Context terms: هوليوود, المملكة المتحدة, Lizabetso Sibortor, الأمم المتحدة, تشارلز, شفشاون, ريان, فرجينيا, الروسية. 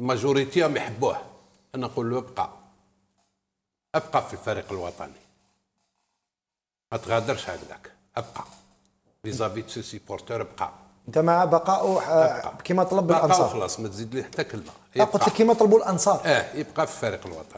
ماجوريتيهم يحبوه. انا نقول له ابقى في الفريق الوطني، ما تغادرش هكذاك، ابقى. ليزابيتسو سيبورتور ابقى. انت مع بقائه كما طلب الانصار؟ بقاو خلاص ما تزيد لي حتى كلمه. قلت لك كما طلبوا الانصار. يبقى في الفريق الوطني.